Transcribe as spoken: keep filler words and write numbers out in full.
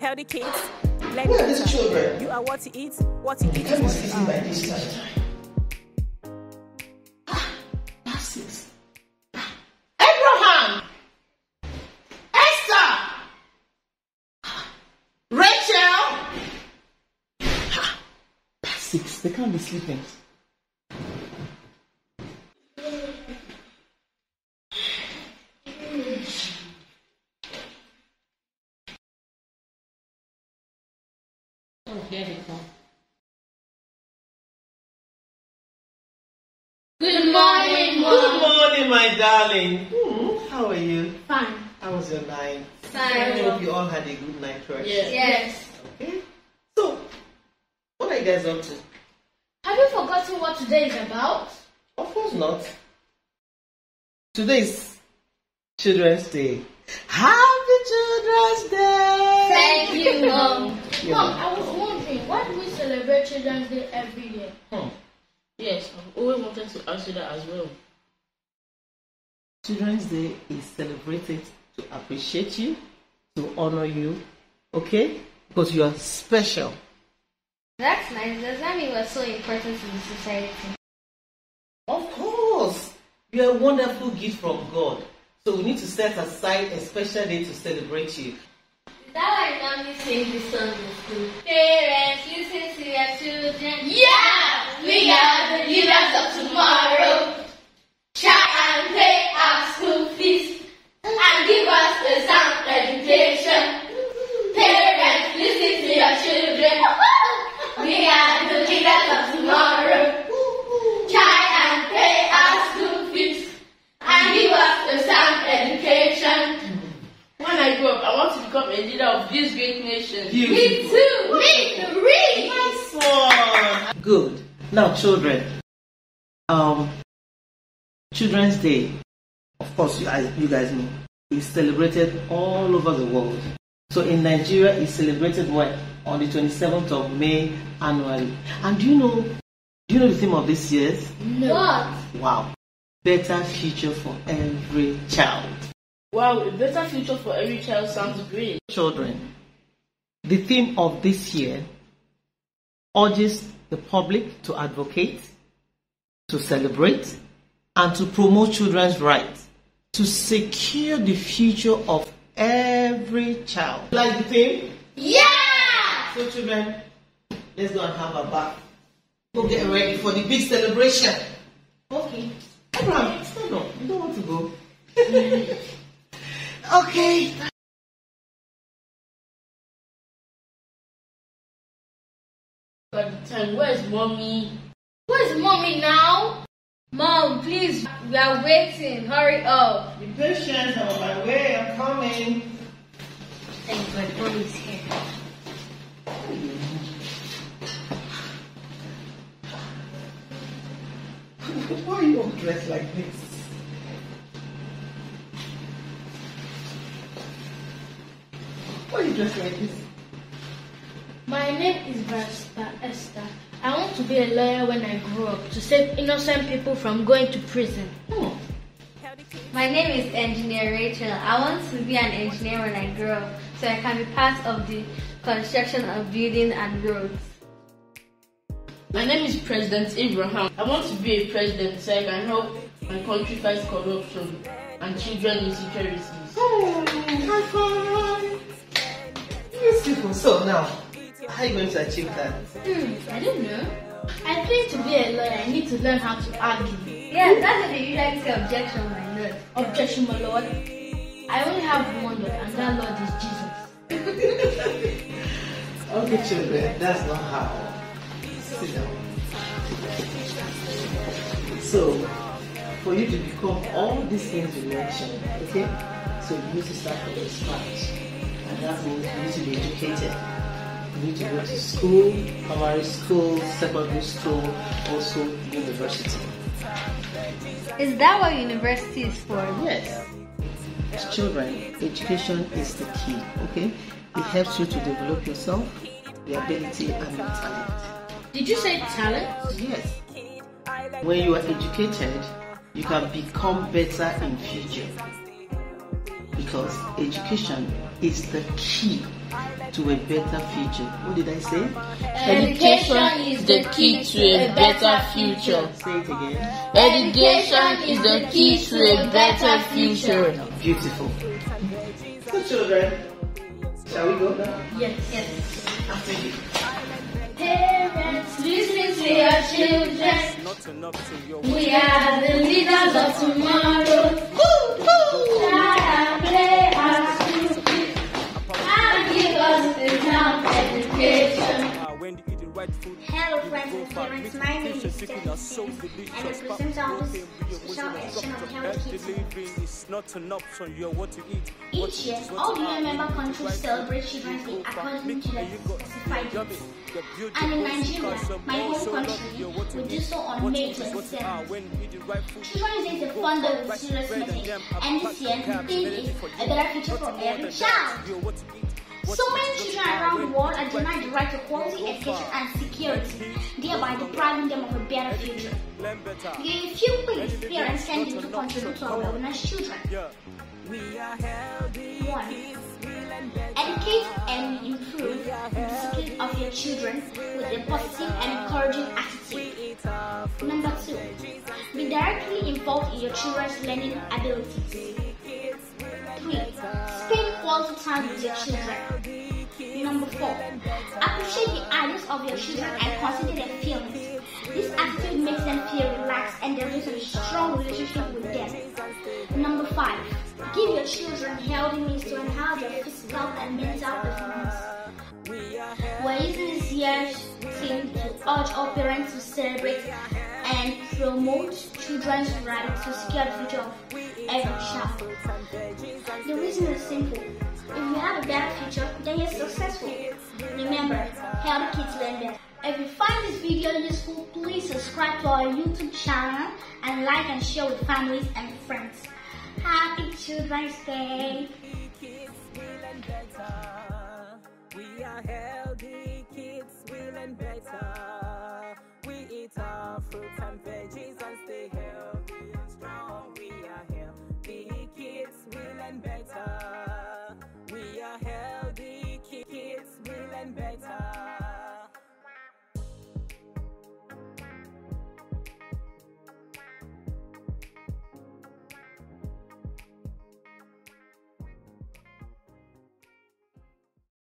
healthy kids. Let Who are these children? You are what you eat, what you eat is what you are. By this time. Ah, that's it. Abraham! Esther! Rachel! Ah, that's it. They can't be sleeping. There we go. Good morning, Mom. Good morning, my darling. Hmm, how are you? Fine. How was your night? Fine. I hope you all had a good night first. Yes. Yes. Okay. So, what are you guys up to? Have you forgotten what today is about? Of course not. Today is Children's Day. Happy Children's Day! Thank you, Mom. Yeah. Mom, I was wondering, why do we celebrate Children's Day every year? Hmm. Yes, I've always wanted to ask you that as well. Children's Day is celebrated to appreciate you, to honor you, okay? Because you are special. That's nice. Does that mean we're so important to the society? Of course! You're a wonderful gift from God. So we need to set aside a special day to celebrate you. That I normally sing this song in school. Parents, listen to your children. Yeah! We are the leaders of tomorrow. Try and pay our school fees and give us a sound education. Parents, listen to your children. We are the leaders of tomorrow. Try and pay our school fees and give us a sound education. When I grow up, I want to become a leader of this great nation. Beautiful. Me too. Me three. Nice one. Good. Now, children. Um, Children's Day, of course, you, you guys know, is celebrated all over the world. So in Nigeria, it's celebrated what on the twenty-seventh of May annually. And do you know? Do you know the theme of this year's? No. What? Wow. Better future for every child. Wow, a better future for every child sounds great. Children, the theme of this year urges the public to advocate, to celebrate, and to promote children's rights to secure the future of every child. Like the theme? Yeah! So children, let's go and have a bath. Go get ready for the big celebration. Okay. Abraham, stand up. You don't want to go. Okay. But time, where's mommy? Where's mommy now? Mom, please, we are waiting. Hurry up. Be patient. I'm on my way. I'm coming. Thank God, mommy's here. Why are you all dressed like this? Why are you dressed like this? My name is Barrister Esther. I want to be a lawyer when I grow up to save innocent people from going to prison. Oh. My name is Engineer Rachel. I want to be an engineer when I grow up so I can be part of the construction of buildings and roads. My name is President Abraham. I want to be a president so I can help my country fight corruption and children insecurities. Oh my God! These people. So now, how are you going to achieve that? Hmm, I don't know. I think to be a lawyer, I need to learn how to argue. Yeah, that's what they usually say. Objection, my lord. Objection, my lord. I only have one lord, and that lord is Jesus. Okay, children, that's not how. Sit down. So, for you to become all these things you mentioned, okay? So you need to start from the scratch. And that means you need to be educated. You need to go to school, primary school, secondary school, also university. Is that what university is for? Yes. As children, education is the key, okay? It helps you to develop yourself, your ability and your talent. Did you say talent? Yes. When you are educated, you can become better in future. because education is the key to a better future. What did I say? Education, education is the key to a better future. Say it again. Education is the key to a better future. Beautiful. Good children. Shall we go now? Yes. Yes. After you. Parents, listen to your children. Not enough to your we are the leaders of tomorrow. Woo, woo. Child, play our school. And give us the sound education. Hello friends and parents, my name is Stephanie, and I represent our special edition of Hello Kids. Each year, all the U N member countries celebrate Children's Day according to the specified dates. And in Nigeria, my home country, we do so on May twenty-seventh. Children's Day is a fun day with serious message, and this year, the theme is a better future for every child. So many children around the world are denied the right to quality education and security, thereby depriving them of a better future. There are a few things parents can do to contribute to our wellness children. One. Educate and improve the skills of your children with a positive and encouraging attitude. Number two. Be directly involved in your children's learning abilities. Three. Spend quality time with your children. Number four. Appreciate the ideas of your children and consider their feelings. This attitude makes them feel relaxed and there is a strong relationship with them. Number five. Give your children healthy means to enhance their physical and mental performance. We're using this year's theme to urge all parents to celebrate and promote children's rights to secure the future of every child. The reason is simple. If you have a better future, then you're successful. Remember, help kids learn better. If you find this video useful, please subscribe to our YouTube channel and like and share with families and friends. Happy Children's Day! We are healthy kids, we learn better. We eat our fruits and veggies and stay healthy.